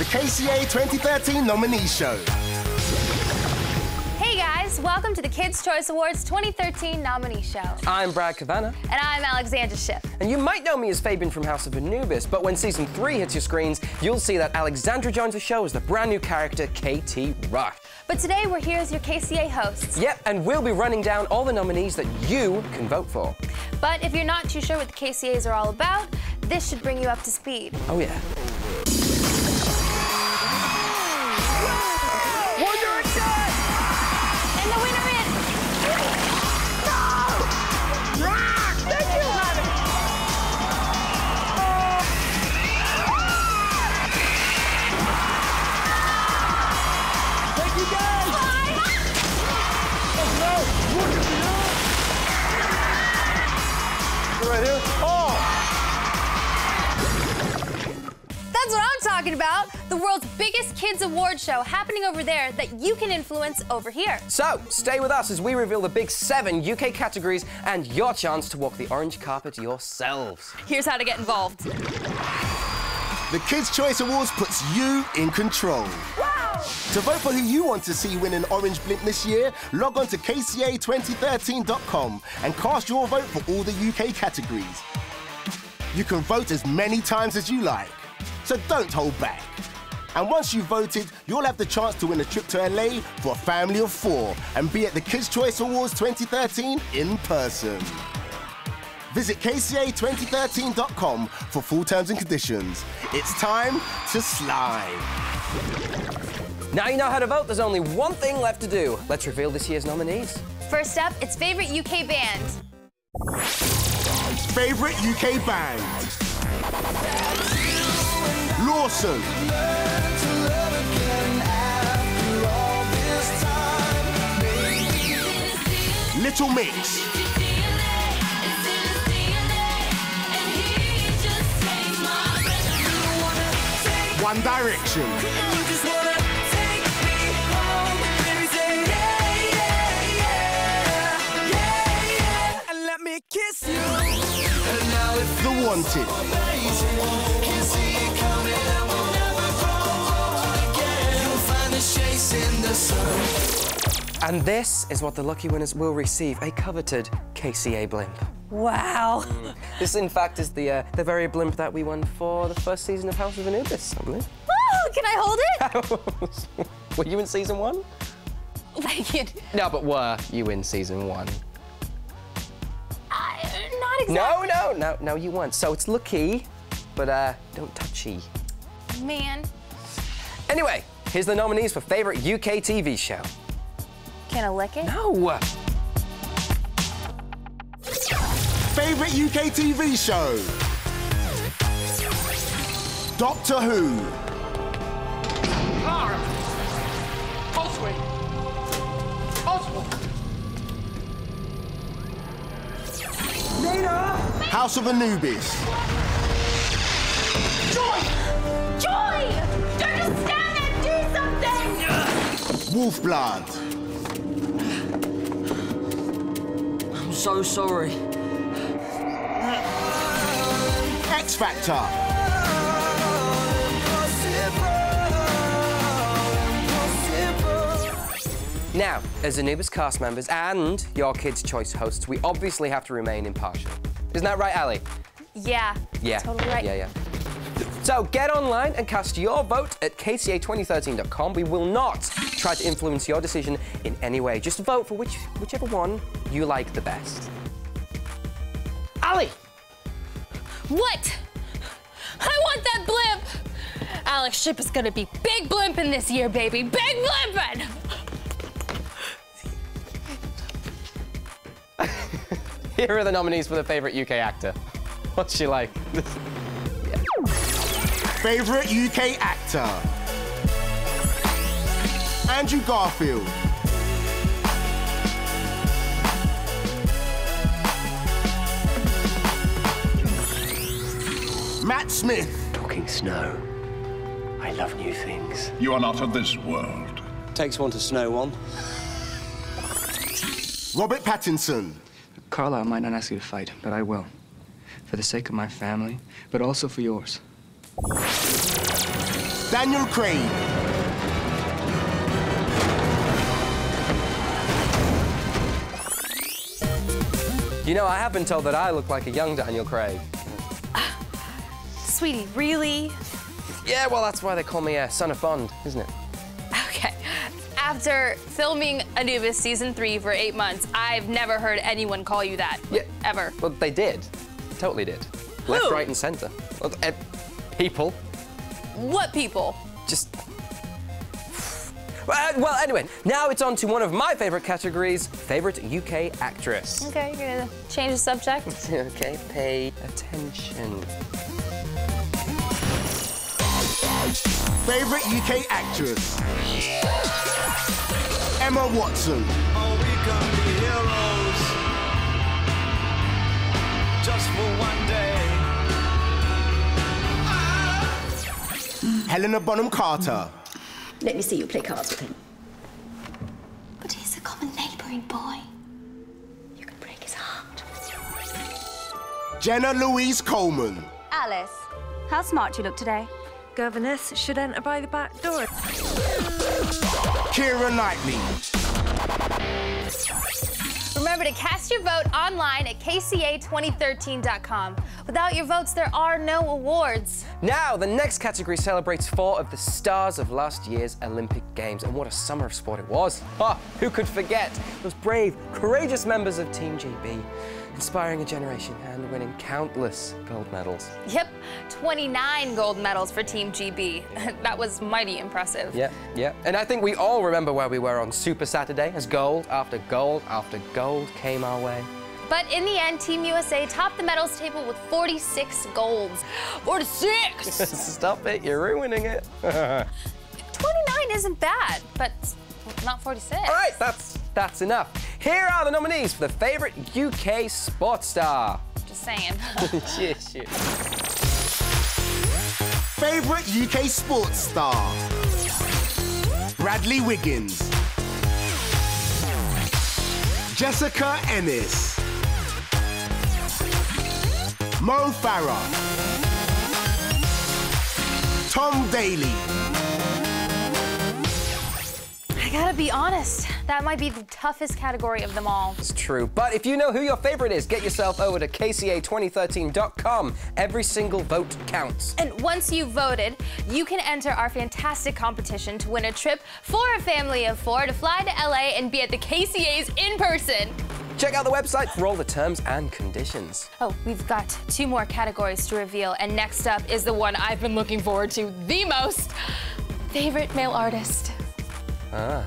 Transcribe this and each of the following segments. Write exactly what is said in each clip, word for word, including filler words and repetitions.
the K C A twenty thirteen nominee show. Hey guys, welcome to the Kids' Choice Awards twenty thirteen nominee show. I'm Brad Kavanagh. And I'm Alexandra Schiff. And you might know me as Fabian from House of Anubis, but when season three hits your screens, you'll see that Alexandra joins the show as the brand new character K T. Rush. But today we're here as your K C A hosts. Yep, and we'll be running down all the nominees that you can vote for. But if you're not too sure what the K C As are all about, this should bring you up to speed. Oh, yeah. One Direction! And the winner is... No! Ah, thank you, honey! Ah! Thank you, guys! Bye. Oh, no! Look at you! You're right here. Oh! That's what I'm talking about. The world's biggest kids' award show happening over there that you can influence over here. So, stay with us as we reveal the big seven U K categories and your chance to walk the orange carpet yourselves. Here's how to get involved. The Kids' Choice Awards puts you in control. Wow! To vote for who you want to see win an orange blimp this year, log on to K C A twenty thirteen dot com and cast your vote for all the U K categories. You can vote as many times as you like. So don't hold back. And once you've voted, you'll have the chance to win a trip to L A for a family of four and be at the Kids' Choice Awards twenty thirteen in person. Visit K C A twenty thirteen dot com for full terms and conditions. It's time to slide. Now you know how to vote, there's only one thing left to do. Let's reveal this year's nominees. First up, it's Favourite U K Band. Favourite U K Band. Lawson. Little Mix. One Direction. And let me kiss you. The Wanted. And this is what the lucky winners will receive, a coveted K C A blimp. Wow. Mm. This, in fact, is the uh, the very blimp that we won for the first season of House of Anubis, I believe. Oh, can I hold it? Were you in season one? Like no, but were you in season one? Uh, not exactly. No, no, no, no, you weren't. So it's lucky, but uh, don't touchy. Man. Anyway. Here's the nominees for Favourite U K T V Show. Can I lick it? No! Favourite U K T V Show. Doctor Who. Clara. Oswald. Oswald. Nina. House of Anubis. Joy! Joy! Don't just stand! Wolfblood. I'm so sorry. X Factor. Now, as Anubis cast members and your Kids' Choice hosts, we obviously have to remain impartial. Isn't that right, Ali? Yeah. Yeah. Totally right. Yeah, yeah. So get online and cast your vote at K C A twenty thirteen dot com. We will not try to influence your decision in any way. Just vote for which, whichever one you like the best. Ali! What? I want that blimp! Alex Shipp is gonna be big blimpin' this year, baby. Big blimpin'! Here are the nominees for the favourite U K actor. What's she like? Favourite U K actor. Andrew Garfield. Matt Smith. Talking snow. I love new things. You are not of this world. Takes one to snow one. Robert Pattinson. Carla, I might not ask you to fight, but I will. For the sake of my family, but also for yours. Daniel Craig. You know, I have been told that I look like a young Daniel Craig. Uh, sweetie, really? Yeah, well, that's why they call me a uh, son of Bond, isn't it? Okay. After filming Anubis season three for eight months, I've never heard anyone call you that. Yeah. Ever. Well, they did. Totally did. Who? Left, right, and centre. Well, uh, people. What people? Just. Uh, well, anyway, now it's on to one of my favourite categories, favourite U K actress. Okay, you're gonna change the subject. Okay, pay attention. Favourite U K actress. Emma Watson. Oh, we can be heroes. Just for one day. Ah! Helena Bonham Carter. Let me see you play cards with him. But he's a common neighbouring boy. You can break his heart. Jenna Louise Coleman. Alice, how smart you look today. Governess should enter by the back door. Keira Knightley. Remember to cast your vote online at K C A twenty thirteen dot com. Without your votes, there are no awards. Now, the next category celebrates four of the stars of last year's Olympic Games, and what a summer of sport it was. Ah, who could forget those brave, courageous members of Team G B, inspiring a generation and winning countless gold medals. Yep, twenty-nine gold medals for Team G B. That was mighty impressive. Yeah, yeah. And I think we all remember where we were on Super Saturday, as gold after gold after gold came our way. But in the end, Team U S A topped the medals table with forty-six golds. forty-six! Stop it, you're ruining it. twenty-nine isn't bad, but not forty-six. All right, that's, that's enough. Here are the nominees for the favourite U K sports star. Just saying. Cheers, cheers. Favourite U K sports star. Bradley Wiggins. Jessica Ennis. Mo Farah. Tom Daley. I gotta be honest, that might be the toughest category of them all. It's true, but if you know who your favorite is, get yourself over to K C A twenty thirteen dot com. Every single vote counts. And once you've voted, you can enter our fantastic competition to win a trip for a family of four to fly to L A and be at the K C As in person. Check out the website for all the terms and conditions. Oh, we've got two more categories to reveal, and next up is the one I've been looking forward to the most. Favorite male artist. Ah.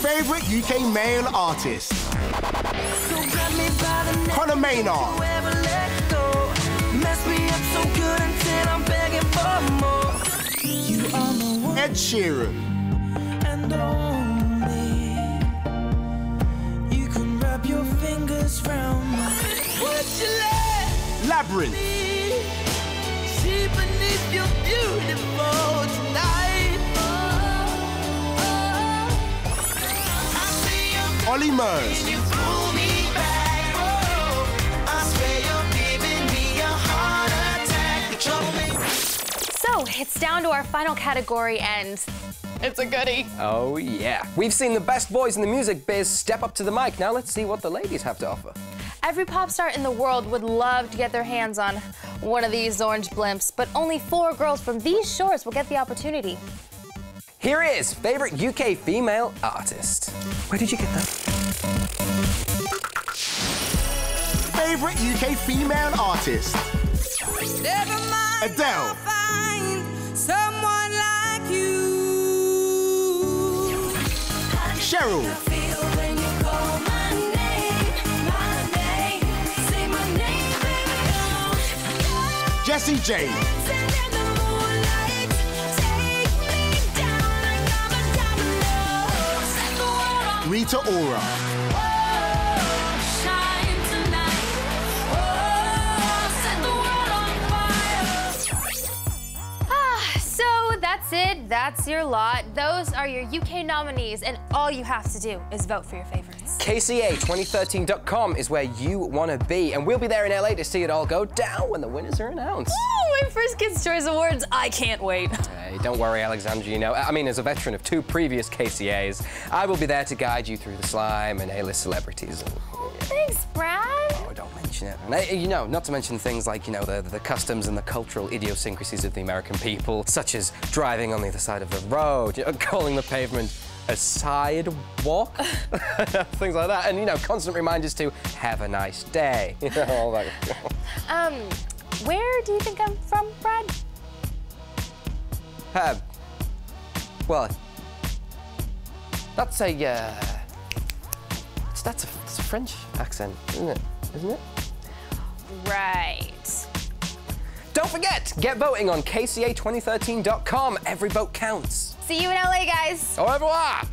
Favorite U K male artist. So grab me by the neck. Conor Maynard. Mess me up so good until I'm begging for more. You are the one. Ed Sheeran. Only you can wrap your fingers round my what you let Labyrinth. See beneath your beautiful tonight. Oh, oh, oh. I see your Ollie Murs. You pull me back. Oh, I swear you're giving me a heart attack. Control me. So it's down to our final category and it's a goodie. Oh, yeah. We've seen the best boys in the music biz step up to the mic. Now let's see what the ladies have to offer. Every pop star in the world would love to get their hands on one of these orange blimps, but only four girls from these shores will get the opportunity. Here is favorite U K female artist. Where did you get that? Favorite U K female artist. Never mind, Adele. Find someone like you. Cheryl. Jessie J. Rita Ora. Ah, so that's it. That's your lot. Those are your U K nominees, and all you have to do is vote for your favorites. K C A twenty thirteen dot com is where you want to be, and we'll be there in L A to see it all go down when the winners are announced. Ooh, my first Kids' Choice Awards. I can't wait. Hey, don't worry, Alexandra, you know, I mean, as a veteran of two previous K C As, I will be there to guide you through the slime and A-list celebrities. And, oh, thanks, Brad. Oh, don't mention it. And, you know, not to mention things like, you know, the, the customs and the cultural idiosyncrasies of the American people, such as driving on the other side of the road, you know, calling the pavement a sidewalk, things like that, and, you know, constant reminders to have a nice day. You know, all that. um, where do you think I'm from, Brad? Um, well, that's a, uh, that's, that's, a that's a French accent, isn't it? Isn't it? Right. Don't forget, get voting on K C A twenty thirteen dot com. Every vote counts. See you in L A, guys. Au revoir.